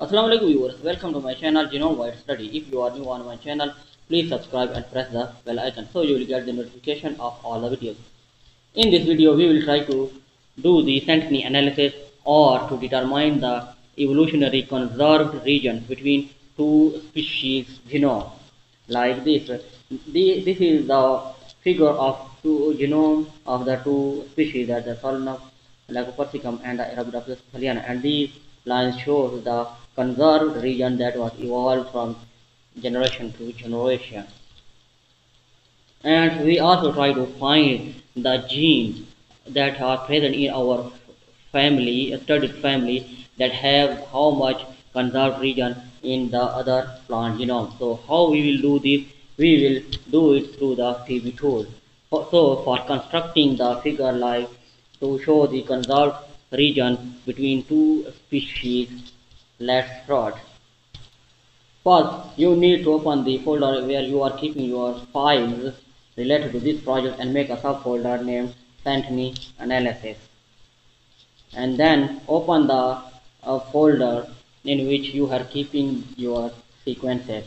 Assalamu alaikum viewers, welcome to my channel Genome Wide Study. If you are new on my channel, please subscribe and press the bell icon so you will get the notification of all the videos. In this video, we will try to do the synteny analysis or to determine the evolutionary conserved region between two species genome like this. This is the figure of two genome of the two species, that the Solanum lycopersicum and the Arabidopsis thaliana, and these lines show the conserved region that was evolved from generation to generation. And we also try to find the genes that are present in our family, studied family, that have how much conserved region in the other plant genome. So how we will do this? We will do it through the TBtool. So for constructing the figure like to show the conserved region between two species, let's start. First, you need to open the folder where you are keeping your files related to this project and make a subfolder named Synteny Analysis. And then open the folder in which you are keeping your sequences.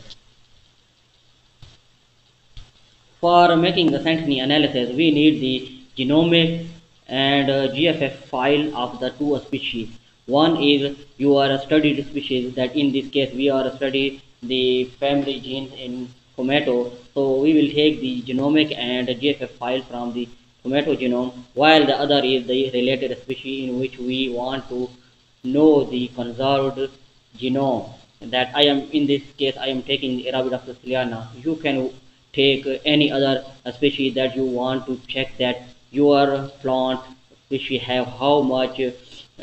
For making the synteny analysis, we need the genomic and GFF file of the two species. One is your studied species, that in this case we are studying the family genes in tomato. So we will take the genomic and GFF file from the tomato genome, while the other is the related species in which we want to know the conserved genome. That I am, in this case I am taking Arabidopsis thaliana. You can take any other species that you want to check that your plant species have how much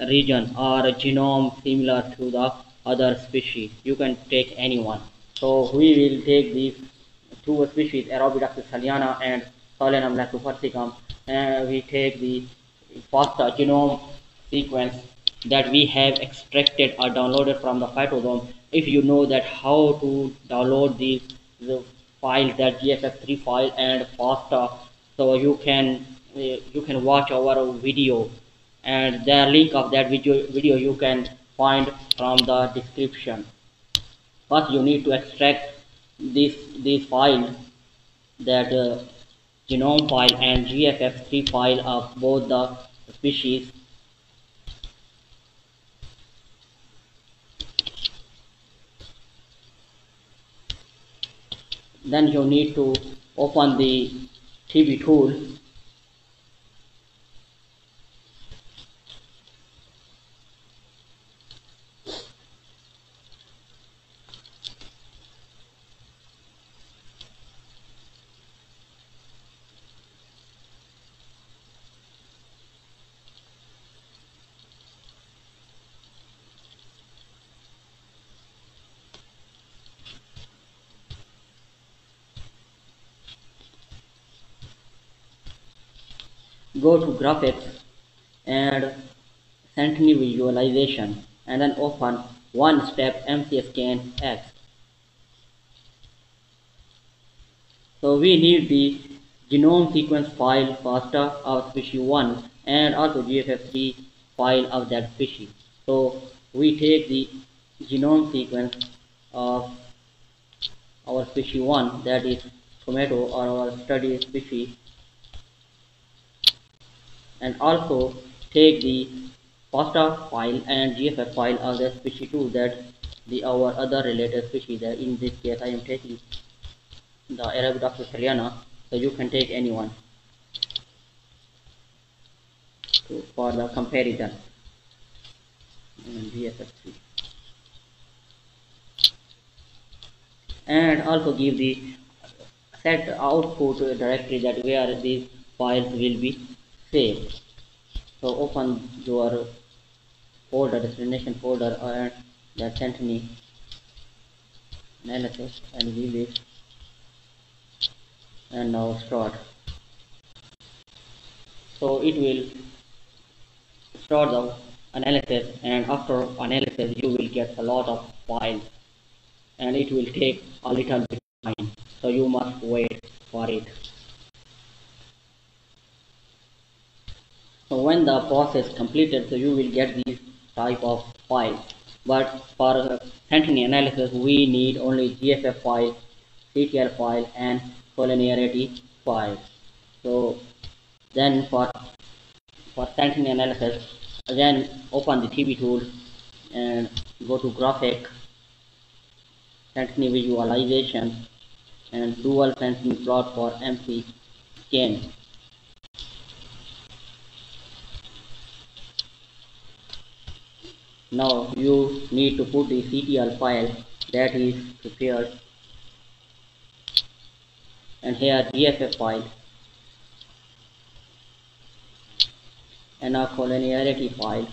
region or genome similar to the other species. You can take anyone. So we will take these two species, Arabidopsis thaliana and Solanum lycopersicum, and we take the FASTA genome sequence that we have extracted or downloaded from the phytosome. If you know that how to download these files, that GFF3 file and FASTA, so you can watch our video, and the link of that video you can find from the description. First, you need to extract this file, that genome file and GFF3 file of both the species. Then you need to open the TBtool. Go to graphics and synteny visualization, and then open one step MCScan X. So we need the genome sequence file FASTA of species 1 and also GFF3 file of that species. So we take the genome sequence of our species 1, that is tomato, or our study species, and also take the FASTA file and GFF file of the species 2, that our other related species, that in this case I am taking the Arabidopsis thaliana, so you can take anyone for the comparison. And GFF3, and also give the set output directory that where these files will be saved. So open your folder, destination folder, and the synteny analysis, and give it, and now start. So it will start the analysis, and after analysis you will get a lot of files, and it will take a little bit of time, so you must wait for it. So when the process completed, so you will get these type of files. but for sentinel analysis we need only GFF file, CTL file and collinearity file. So then for sentinel analysis, then open the TBtool and go to graphic, sentinel visualization and dual sentinel plot for MCScan. Now you need to put the CTL file that is prepared and here GFF file and a collinearity file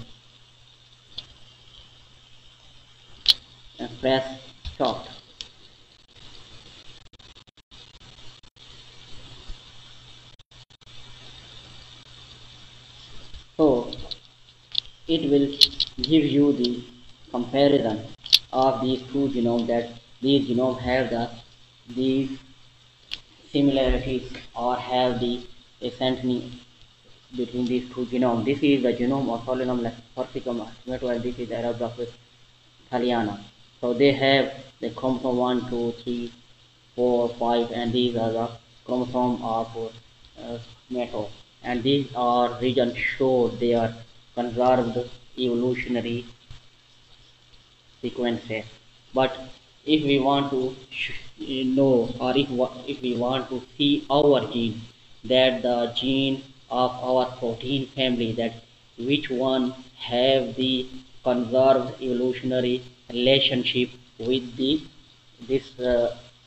and press stop. So it will give you the comparison of these two genomes, that these genomes have these similarities or have the ascending between these two genomes. This is the genome of Solanum lycopersicum, and this is Arabidopsis thaliana. So they have the chromosome 1, 2, 3, 4, 5 and these are the chromosome of tomato, and these are regions show they are conserved evolutionary sequences. But if we want to know, or if we want to see our gene, that the gene of our protein family, that which one have the conserved evolutionary relationship with the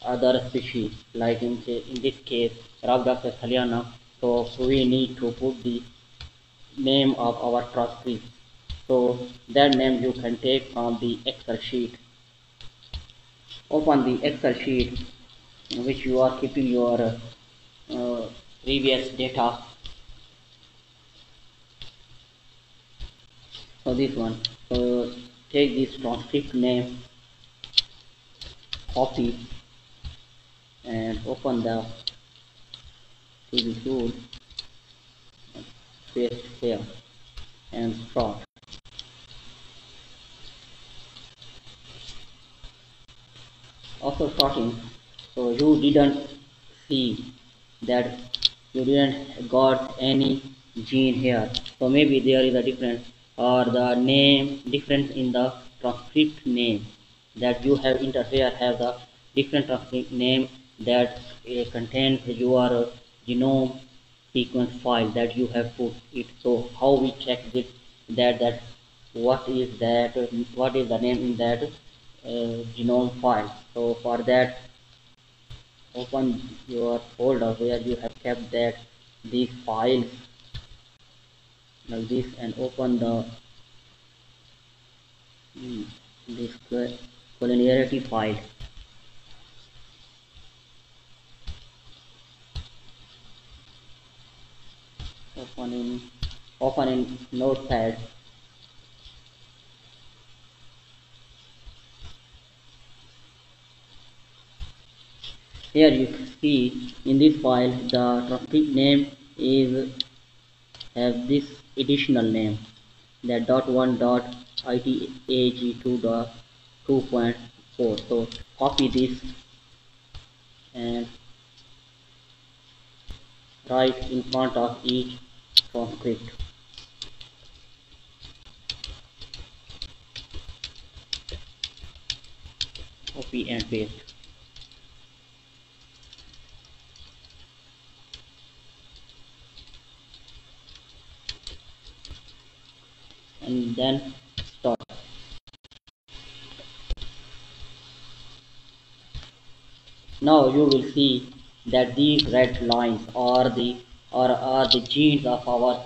other species, like in this case Arabidopsis thaliana, so we need to put the name of our cross species. So that name you can take from the Excel sheet. Open the Excel sheet in which you are keeping your previous data. So this one. So take this transcript name, copy, and open the TBtool. Paste here and plot. After plotting, so you didn't see that you didn't got any gene here. So maybe there is a difference, or the name difference in the transcript name that you have interfered have the different transcript name that contains your genome sequence file that you have put it. So how we check it, that what is the name in that genome file. So for that, open your folder where you have kept that these files like this and open the this collinearity file. Open in Notepad . Here you see in this file the transcript name is have this additional name, that .1.itag2.2.4. so copy this and write in front of each transcript. Copy and paste. And then stop. Now you will see that these red lines are the genes of our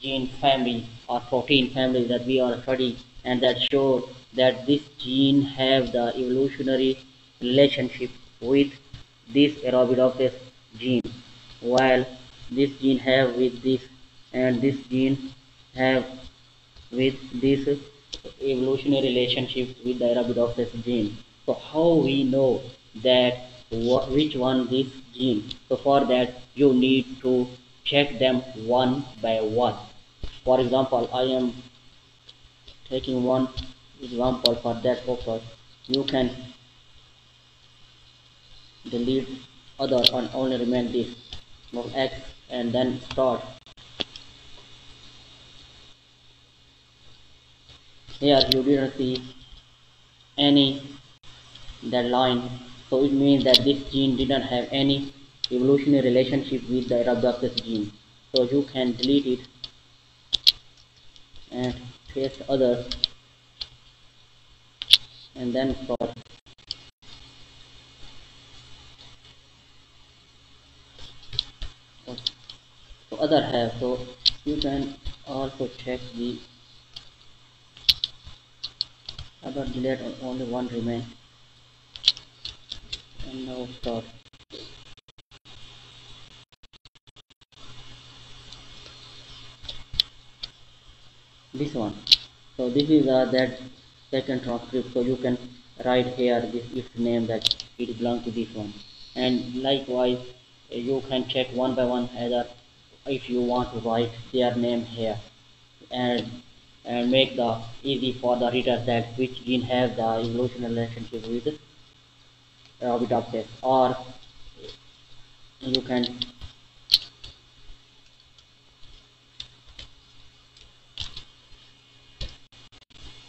gene family or protein family that we are studying, and that show that this gene have the evolutionary relationship with this Arabidopsis gene, while this gene have with this and this gene have with this evolutionary relationship with the Arabidopsis gene. So how we know that which one this gene? So for that you need to check them one by one. For example, I am taking one example, for that purpose you can delete other and only remain this of X and then start. Here you didn't see any that line, so it means that this gene didn't have any evolutionary relationship with the Arabidopsis gene, so you can delete it and paste others and then sort. So other have, so you can also check the about delete and only one remain and now start. This one, so this is that second transcript, so you can write here this its name that it belongs to this one, and likewise you can check one by one either if you want to write their name here and make the easy for the reader that which gene has the evolutionary relationship with Arabidopsis, or you can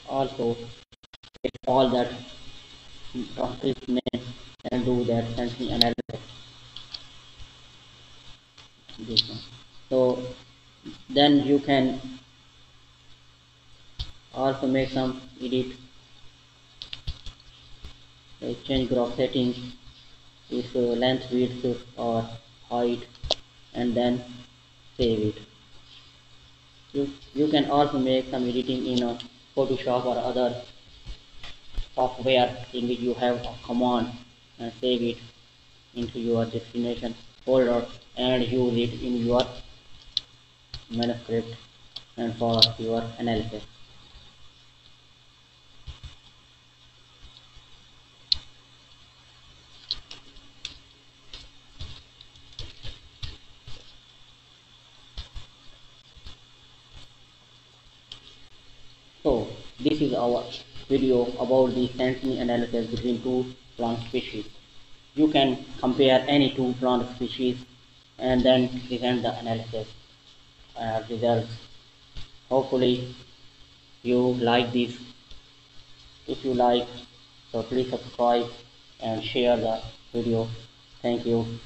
also take all that transcript name and do that sensing analysis. This one. So then you can also make some edit, change graph settings, if length, width or height, and then save it. You can also make some editing in a Photoshop or other software in which you have a command and save it into your destination folder and use it in your manuscript and for your analysis. So this is our video about the sensing analysis between two plant species. You can compare any two plant species and then present the analysis results. Hopefully you like this. If you like, so please subscribe and share the video. Thank you.